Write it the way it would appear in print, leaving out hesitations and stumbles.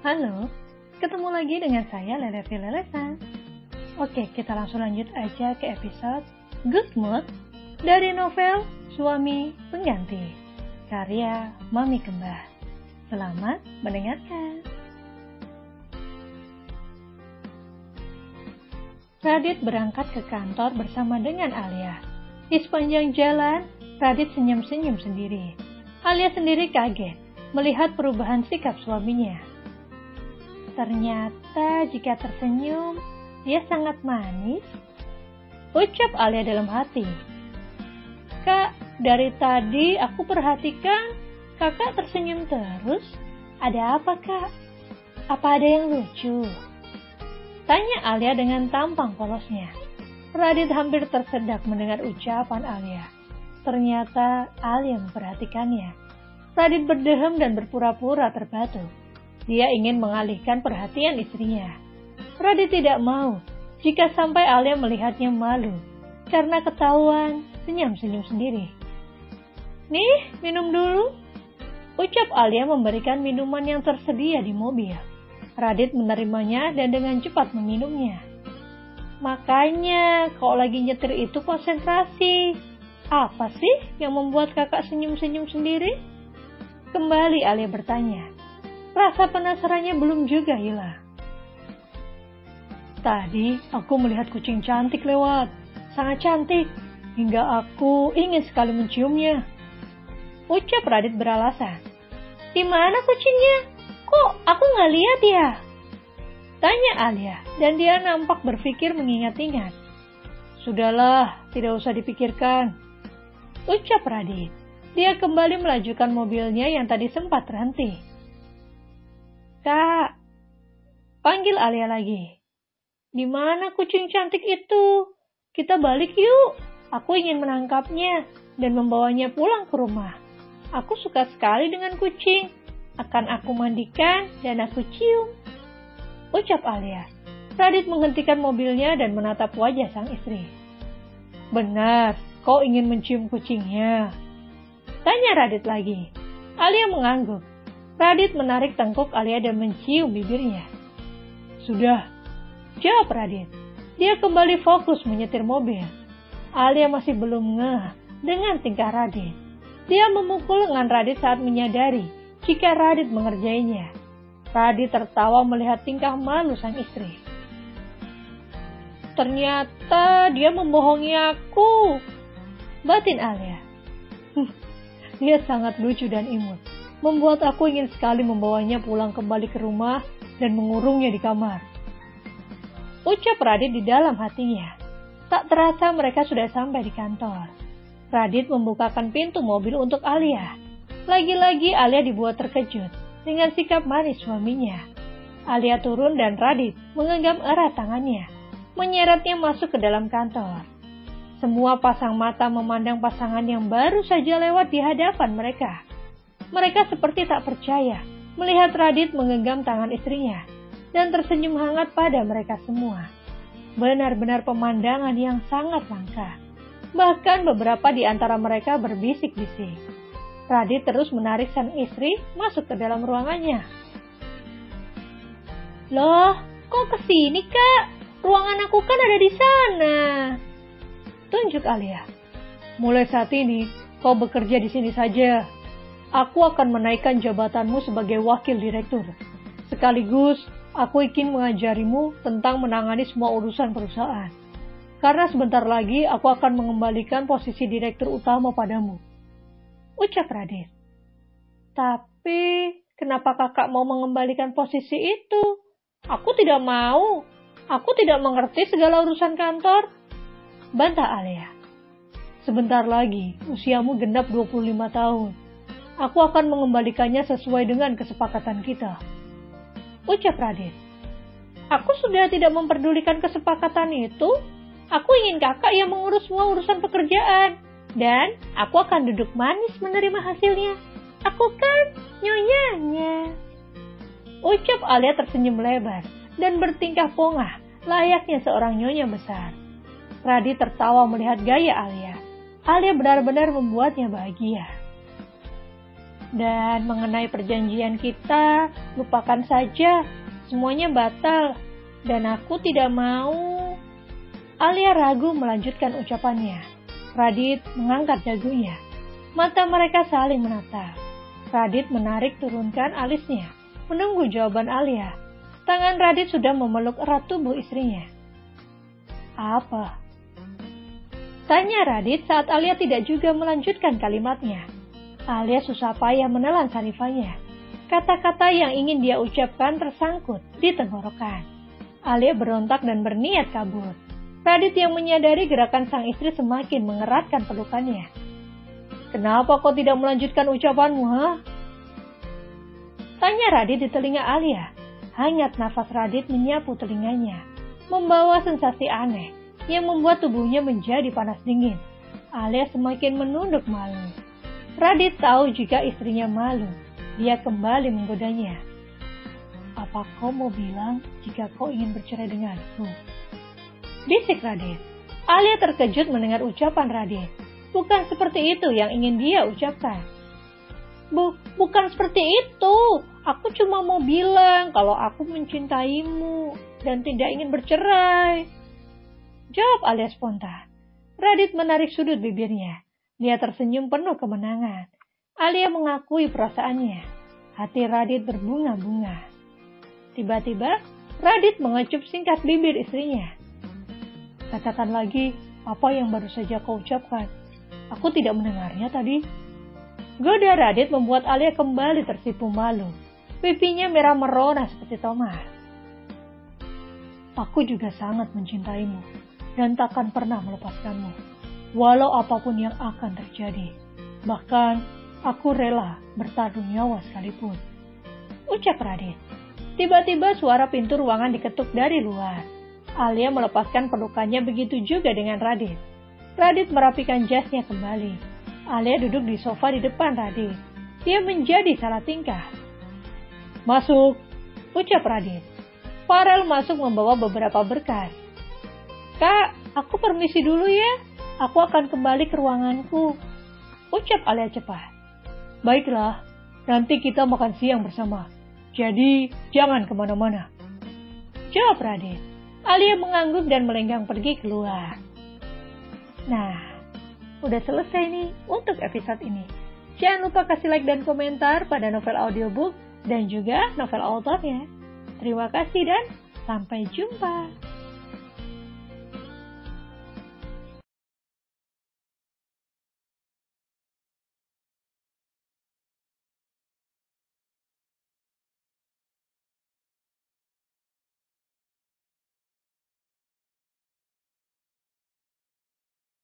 Halo, ketemu lagi dengan saya Leleti Lelesa. Oke, kita langsung lanjut aja ke episode Good Mood dari novel Suami Pengganti, karya Mami Kemba. Selamat mendengarkan. Radit berangkat ke kantor bersama dengan Alia. Di sepanjang jalan, Radit senyum-senyum sendiri. Alia sendiri kaget melihat perubahan sikap suaminya. Ternyata jika tersenyum, dia sangat manis, ucap Alia dalam hati. Kak, dari tadi aku perhatikan kakak tersenyum terus. Ada apa, Kak? Apa ada yang lucu? Tanya Alia dengan tampang polosnya. Radit hampir tersedak mendengar ucapan Alia. Ternyata Alia memperhatikannya. Radit berdehem dan berpura-pura terbatuk. Dia ingin mengalihkan perhatian istrinya. Radit tidak mau jika sampai Alia melihatnya malu, karena ketahuan senyum-senyum sendiri. Nih, minum dulu, ucap Alia memberikan minuman yang tersedia di mobil. Radit menerimanya dan dengan cepat meminumnya. Makanya kalau lagi nyetir itu konsentrasi. Apa sih yang membuat kakak senyum-senyum sendiri? Kembali Alia bertanya. Rasa penasarannya belum juga hilang. Tadi aku melihat kucing cantik lewat, sangat cantik, hingga aku ingin sekali menciumnya, ucap Radit beralasan. Di mana kucingnya? Kok aku nggak lihat ya? Tanya Alia, dan dia nampak berpikir mengingat-ingat. Sudahlah, tidak usah dipikirkan, ucap Radit. Dia kembali melajukan mobilnya yang tadi sempat terhenti. Kak, panggil Alia lagi. Di mana kucing cantik itu? Kita balik yuk. Aku ingin menangkapnya dan membawanya pulang ke rumah. Aku suka sekali dengan kucing. Akan aku mandikan dan aku cium, ucap Alia. Radit menghentikan mobilnya dan menatap wajah sang istri. Benar, kau ingin mencium kucingnya? Tanya Radit lagi. Alia mengangguk. Radit menarik tengkuk Alia dan mencium bibirnya. Sudah, jawab Radit. Dia kembali fokus menyetir mobil. Alia masih belum ngeh dengan tingkah Radit. Dia memukul lengan Radit saat menyadari jika Radit mengerjainya. Radit tertawa melihat tingkah malu sang istri. Ternyata dia membohongi aku, batin Alia. Dia sangat lucu dan imut. Membuat aku ingin sekali membawanya pulang kembali ke rumah dan mengurungnya di kamar, ucap Radit di dalam hatinya. Tak terasa mereka sudah sampai di kantor. Radit membukakan pintu mobil untuk Alia. Lagi-lagi Alia dibuat terkejut dengan sikap manis suaminya. Alia turun dan Radit menggenggam erat tangannya, menyeretnya masuk ke dalam kantor. Semua pasang mata memandang pasangan yang baru saja lewat di hadapan mereka. Mereka seperti tak percaya melihat Radit menggenggam tangan istrinya dan tersenyum hangat pada mereka semua. Benar-benar pemandangan yang sangat langka. Bahkan beberapa di antara mereka berbisik-bisik. Radit terus menarik sang istri masuk ke dalam ruangannya. Loh, kok kesini, Kak? Ruangan aku kan ada di sana, tunjuk Alia. Mulai saat ini, kau bekerja di sini saja. Aku akan menaikkan jabatanmu sebagai wakil direktur. Sekaligus, aku ingin mengajarimu tentang menangani semua urusan perusahaan. Karena sebentar lagi aku akan mengembalikan posisi direktur utama padamu, ucap Radit. Tapi, kenapa kakak mau mengembalikan posisi itu? Aku tidak mau. Aku tidak mengerti segala urusan kantor, bantah Alia. Sebentar lagi, usiamu genap 25 tahun. Aku akan mengembalikannya sesuai dengan kesepakatan kita, ucap Radit. Aku sudah tidak memperdulikan kesepakatan itu. Aku ingin kakak yang mengurus semua urusan pekerjaan. Dan aku akan duduk manis menerima hasilnya. Aku kan nyonyanya, ucap Alia tersenyum lebar dan bertingkah pongah layaknya seorang nyonya besar. Radit tertawa melihat gaya Alia. Alia benar-benar membuatnya bahagia. Dan mengenai perjanjian kita, lupakan saja, semuanya batal, dan aku tidak mau. Alia ragu melanjutkan ucapannya. Radit mengangkat dagunya. Mata mereka saling menatap. Radit menarik turunkan alisnya, menunggu jawaban Alia. Tangan Radit sudah memeluk erat tubuh istrinya. Apa? Tanya Radit saat Alia tidak juga melanjutkan kalimatnya. Alia susah payah menelan salivannya. Kata-kata yang ingin dia ucapkan tersangkut di tenggorokan. Alia berontak dan berniat kabur. Radit yang menyadari gerakan sang istri semakin mengeratkan pelukannya. Kenapa kau tidak melanjutkan ucapanmu, ha? Tanya Radit di telinga Alia. Hangat nafas Radit menyapu telinganya, membawa sensasi aneh yang membuat tubuhnya menjadi panas dingin. Alia semakin menunduk malu. Radit tahu jika istrinya malu, dia kembali menggodanya. Apa kau mau bilang jika kau ingin bercerai denganku? Bisik Radit. Alia terkejut mendengar ucapan Radit. Bukan seperti itu yang ingin dia ucapkan. Bukan seperti itu. Aku cuma mau bilang kalau aku mencintaimu dan tidak ingin bercerai. Jawab Alia spontan. Radit menarik sudut bibirnya. Dia tersenyum penuh kemenangan. Alia mengakui perasaannya. Hati Radit berbunga-bunga. Tiba-tiba, Radit mengecup singkat bibir istrinya. Katakan lagi apa yang baru saja kau ucapkan. Aku tidak mendengarnya tadi. Goda Radit membuat Alia kembali tersipu malu. Pipinya merah merona seperti tomat. Aku juga sangat mencintaimu dan takkan pernah melepaskanmu, walau apapun yang akan terjadi. Bahkan, aku rela bertaruh nyawa sekalipun. Ucap Radit. Tiba-tiba suara pintu ruangan diketuk dari luar. Alia melepaskan pelukannya, begitu juga dengan Radit. Radit merapikan jasnya kembali. Alia duduk di sofa di depan Radit. Dia menjadi salah tingkah. Masuk, ucap Radit. Farel masuk membawa beberapa berkas. Kak, aku permisi dulu ya. Aku akan kembali ke ruanganku. Ucap Alia cepat. Baiklah, nanti kita makan siang bersama. Jadi, jangan kemana-mana. Jawab Radit. Alia mengangguk dan melenggang pergi keluar. Nah, udah selesai nih untuk episode ini. Jangan lupa kasih like dan komentar pada novel audiobook dan juga novel autornya. Terima kasih dan sampai jumpa.